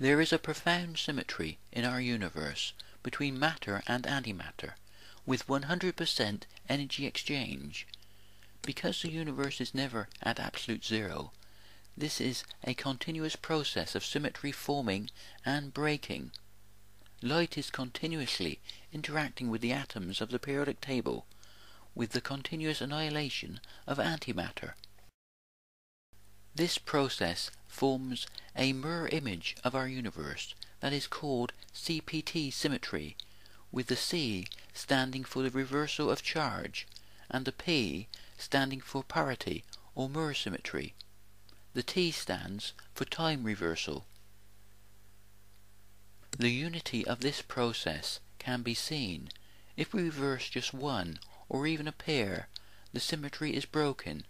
There is a profound symmetry in our universe between matter and antimatter, with 100% energy exchange. Because the universe is never at absolute zero, this is a continuous process of symmetry forming and breaking. Light is continuously interacting with the atoms of the periodic table, with the continuous annihilation of antimatter. This process forms a mirror image of our universe that is called CPT symmetry, with the C standing for the reversal of charge and the P standing for parity or mirror symmetry. The T stands for time reversal. The unity of this process can be seen. If we reverse just one or even a pair, the symmetry is broken.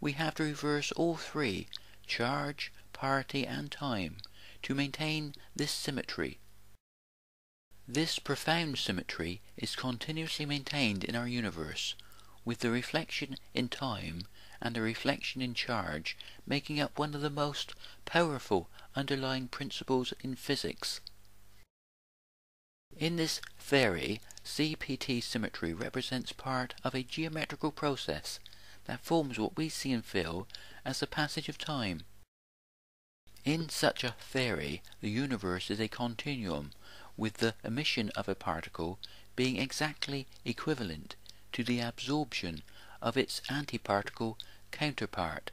We have to reverse all three, charge, parity and time, to maintain this symmetry. This profound symmetry is continuously maintained in our universe, with the reflection in time and the reflection in charge making up one of the most powerful underlying principles in physics. In this theory, CPT symmetry represents part of a geometrical process that forms what we see and feel as the passage of time. In such a theory, the universe is a continuum, with the emission of a particle being exactly equivalent to the absorption of its antiparticle counterpart.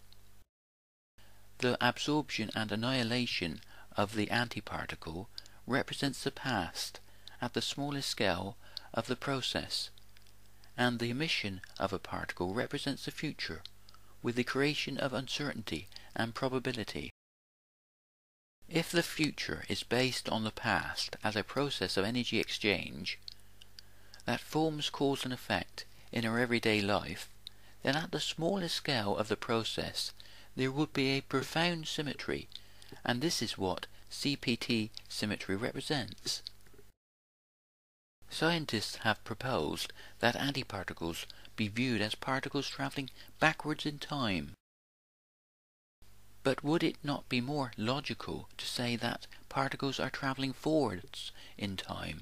The absorption and annihilation of the antiparticle represents the past at the smallest scale of the process, and the emission of a particle represents the future, with the creation of uncertainty and probability. If the future is based on the past as a process of energy exchange that forms cause and effect in our everyday life, then at the smallest scale of the process there would be a profound symmetry, and this is what CPT symmetry represents. Scientists have proposed that antiparticles be viewed as particles travelling backwards in time. But would it not be more logical to say that particles are travelling forwards in time,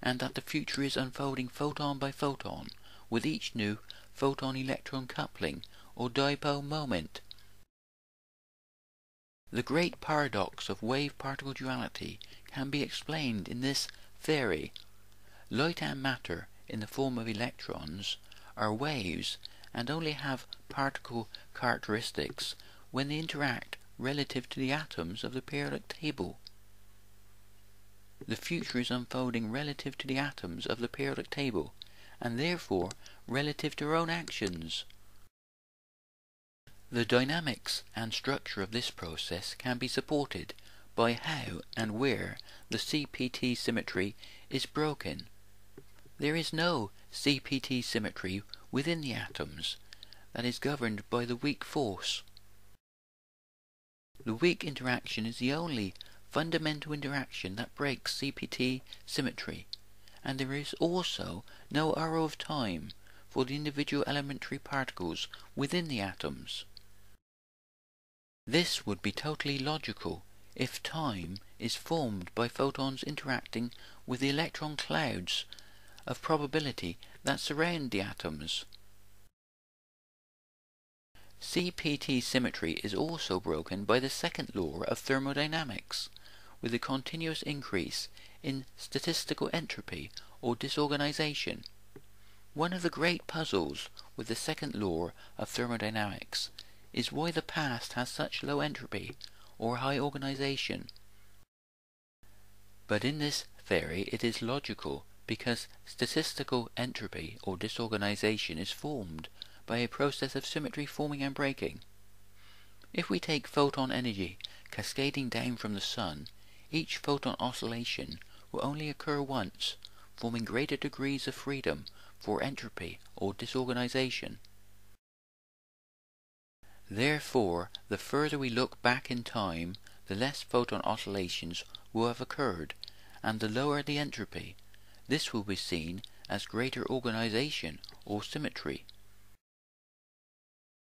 and that the future is unfolding photon by photon with each new photon-electron coupling or dipole moment? The great paradox of wave-particle duality can be explained in this theory. Light and matter, in the form of electrons, are waves and only have particle characteristics when they interact relative to the atoms of the periodic table. The future is unfolding relative to the atoms of the periodic table, and therefore relative to our own actions. The dynamics and structure of this process can be supported by how and where the CPT symmetry is broken. There is no CPT symmetry within the atoms that is governed by the weak force. The weak interaction is the only fundamental interaction that breaks CPT symmetry, and there is also no arrow of time for the individual elementary particles within the atoms. This would be totally logical if time is formed by photons interacting with the electron clouds of probability that surround the atoms. CPT symmetry is also broken by the second law of thermodynamics, with a continuous increase in statistical entropy or disorganization. One of the great puzzles with the second law of thermodynamics is why the past has such low entropy or high organization. But in this theory it is logical, because statistical entropy or disorganization is formed by a process of symmetry forming and breaking. If we take photon energy cascading down from the sun, each photon oscillation will only occur once, forming greater degrees of freedom for entropy or disorganization. Therefore, the further we look back in time, the less photon oscillations will have occurred, and the lower the entropy. This will be seen as greater organization or symmetry.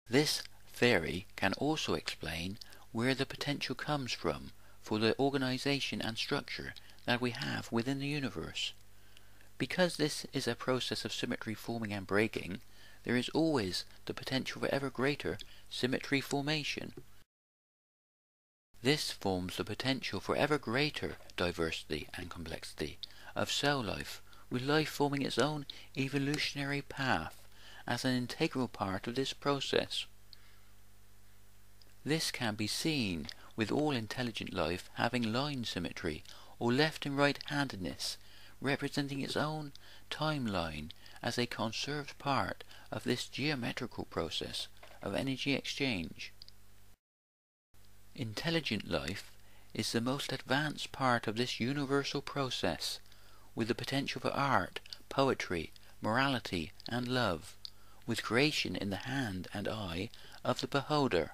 This theory can also explain where the potential comes from for the organization and structure that we have within the universe. Because this is a process of symmetry forming and breaking, there is always the potential for ever greater symmetry formation. This forms the potential for ever greater diversity and complexity of cell life, with life forming its own evolutionary path as an integral part of this process. This can be seen with all intelligent life having line symmetry or left and right-handedness, representing its own timeline as a conserved part of this geometrical process of energy exchange. Intelligent life is the most advanced part of this universal process, with the potential for art, poetry, morality, and love, with creation in the hand and eye of the beholder.